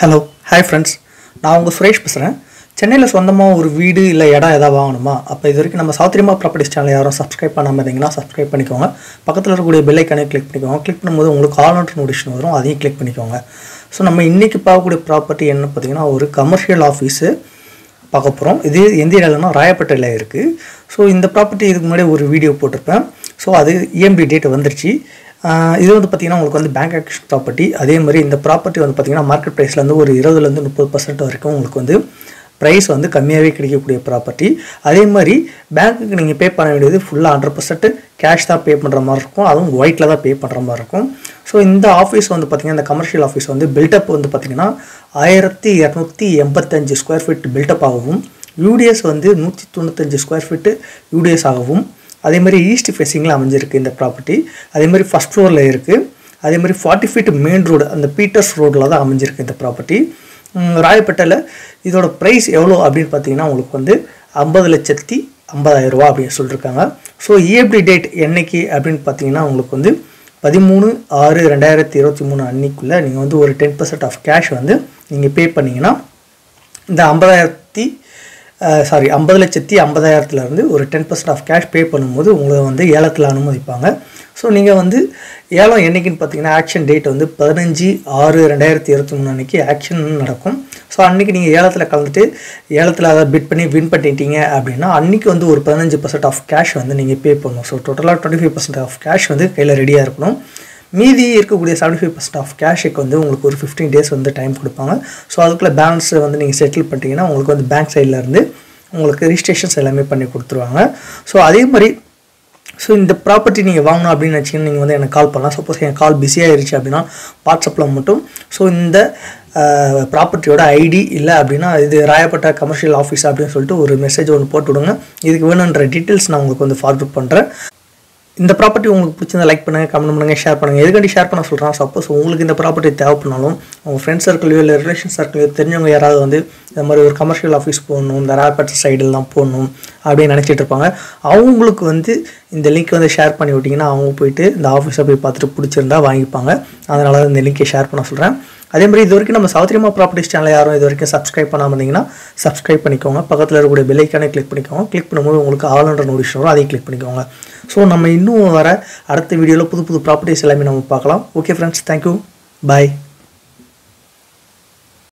Hello, hi friends. நான் உங்க சுரேஷ் பேசுறேன். சென்னையில சொந்தமா ஒரு வீடு இல்ல இடம் ஏதாவது வாங்கணுமா? அப்ப இதுவரைக்கும் நம்ம சாவித்ரி அம்மா ப்ராப்பர்ட்டிஸ் சேனலை யாரும் subscribe பண்ணாம இருந்தீங்கன்னா subscribe பண்ணிக்கோங்க. பக்கத்துல இருக்க கூடிய பெல் ஐகானை click பண்ணிக்கோங்க. click பண்ணும்போது உங்களுக்கு ஆல் நோட்டிஃபிகேஷன் வரும். அதையும் click பண்ணிக்கோங்க. சோ நம்ம இன்னைக்கு பார்க்க கூடிய ப்ராப்பர்ட்டி என்ன பாத்தீங்கன்னா ஒரு கமர்ஷியல் ஆபீஸ் பார்க்க போறோம். இது எந்த இடம்னா ராயப்பேட்டையில இருக்கு. சோ இந்த ப்ராப்பர்ட்டி இதுக்கு முன்னாடி ஒரு வீடியோ போட்டுருப்பேன். சோ அது EMB டேட் வந்துருச்சு. இது வந்து பாத்தீங்கன்னா உங்களுக்கு வந்து bank acquisition property அதே மாதிரி இந்த property வந்து பாத்தீங்கன்னா market priceல இருந்து ஒரு 20 ல இருந்து 30% வரைக்கும் உங்களுக்கு வந்து price வந்து கம்மியாவே கிடைக்கக்கூடிய property அதே மாதிரி பேங்க்குக்கு நீங்க பே பண்ண வேண்டியது ஃபுல்லா 100% cash தான் பே பண்ற மாதிரி இருக்கும் அதுவும் whiteல தான் பே பண்ற மாதிரி இருக்கும் சோ இந்த ஆபீஸ் வந்து பாத்தீங்கன்னா இந்த கமர்ஷியல் ஆபீஸ் வந்து built up வந்து பாத்தீங்கன்னா 1285 square feet built up ஆகவும் UDS வந்து 195 square feet UDS ஆகவும் அதே மாதிரி ஈஸ்ட் ஃபேசிங்ல அமைஞ்சிருக்கு இந்த ப்ராப்பர்ட்டி அதே மாதிரி ஃபர்ஸ்ட் ஃப்ளோர்ல இருக்கு அதே மாதிரி 40 feet மெயின் ரோட் அந்த பீட்டர்ஸ் ரோட்ல தான் அமைஞ்சிருக்கு இந்த ப்ராப்பர்ட்டி ராயப்பேட்டையில இதோட பிரைஸ் எவ்வளவு அப்படினு பாத்தீங்கன்னா உங்களுக்கு வந்து 50,50,000 ரூபாய் அப்படி சொல்லிருக்காங்க சோ EMB டேட் என்னைக்கு அப்படினு பாத்தீங்கன்னா உங்களுக்கு வந்து 13/6/2023 அன்னைக்குள்ள நீங்க வந்து ஒரு 10% ஆஃப் கேஷ் வந்து நீங்க பே பண்ணீங்கனா இந்த 50,50,000 ல இருந்து ஒரு 10% ஆஃப் கேஷ் பே பண்ணும்போது உங்களுக்கு வந்து ஏலத்துல அனுமதிப்பாங்க சோ நீங்க வந்து ஏலம் என்னைக்குன்னு பாத்தீங்கன்னா ஆக்ஷன் டேட் வந்து 15/6/2023 அன்னைக்கு ஆக்ஷன் நடக்கும் சோ அன்னைக்கு நீங்க ஏலத்துல கலந்துட்டு ஏலத்துல அத பிட் பண்ணி வின் பண்ணிட்டீங்க அப்படினா அன்னைக்கு வந்து ஒரு 15% ஆஃப் கேஷ் வந்து நீங்க பே பண்ணனும் சோ டோட்டலா 25% ஆஃப் கேஷ் வந்து கையில ரெடியா இருக்கணும் மீதி இருக்க கூடிய 75% ஆஃப் கேஷ்க்கு வந்து உங்களுக்கு ஒரு 15 டேஸ் வந்து டைம் கொடுப்பாங்க சோ அதுக்குள்ள பேலன்ஸ் வந்து நீங்க செட்டில் பண்ணிட்டீங்கன்னா உங்களுக்கு வந்து பேங்க் சைடுல இருந்து உங்களுக்கு ரெஜிஸ்ட்ரேஷன்ஸ் எல்லாமே பண்ணி கொடுத்துருவாங்க சோ அதே மாதிரி சோ இந்த ப்ராப்பர்ட்டி நீங்க வாங்கணும் அப்படி நினைச்சீங்க நீங்க வந்து எனக்கு கால் பண்ணலாம் சப்போஸ் என் கால் பிஸியா இருந்துச்சு அப்படினா வாட்ஸ்அப்ல மட்டும் சோ இந்த ப்ராப்பர்ட்டியோட ஐடி இல்ல அப்படினா இது ராயப்பேட்டை கமர்ஷியல் ஆபீஸ் அப்படினு சொல்லிட்டு ஒரு மெசேஜ் ஒன்னு போட்டு விடுங்க இதுக்கு வேணும்ன்ற டீடைல்ஸ் நான் உங்களுக்கு வந்து ஃபார்வர்ட் பண்றேன் இந்த ப்ராப்பர்ட்டி உங்களுக்கு பிடிச்சிருந்தா லைக் பண்ணுங்க கமெண்ட் பண்ணுங்க ஷேர் பண்ணுங்க எதுக்காண்டி ஷேர் பண்ண சொல்றேன் சப்போஸ் உங்களுக்கு இந்த ப்ராப்பர்ட்டி தேவைப்படனாலும் உங்க ஃப்ரெண்ட்ஸ் சர்க்கிள்லயோ இல்ல ரிலேஷன் சர்க்கிள்லயோ தெரிஞ்சவங்க யாராவது வந்து இந்த மாதிரி ஒரு கமர்ஷியல் ஆபீஸ் போணும் இந்த ராயப்பேட்டை சைடுல தான் போணும் அப்படி நினைச்சிட்டு இருப்பாங்க அவங்களுக்கு வந்து இந்த லிங்க் வந்து ஷேர் பண்ணி விட்டீங்கன்னா அவங்க போயிட்டு இந்த ஆபீஸை போய் பார்த்துட்டு பிடிச்சிருந்தா வாங்கிப்பாங்க அதனால இந்த லிங்கை ஷேர் பண்ண சொல்றேன் அதே மாதிரி இது வரைக்கும் நம்ம சாவித்ரி அம்மா ப்ராப்பர்ட்டிஸ் சேனலை யாரும் இது வரைக்கும் subscribe பண்ணாம இருந்தீங்கன்னா subscribe பண்ணிக்கோங்க பக்கத்துல இருக்க கூடிய பெல் ஐகானை click பண்ணிக்கோங்க click பண்ணும்போது உங்களுக்கு ஆல் என்ற நோட்டிஃபிகேஷன் வரும் அதையும் click பண்ணிக்கோங்க சோ நம்ம இன்னும் வர அடுத்த வீடியோல புது புது ப்ராப்பர்ட்டிஸ் எல்லாமே நம்ம பார்க்கலாம் okay friends thank you bye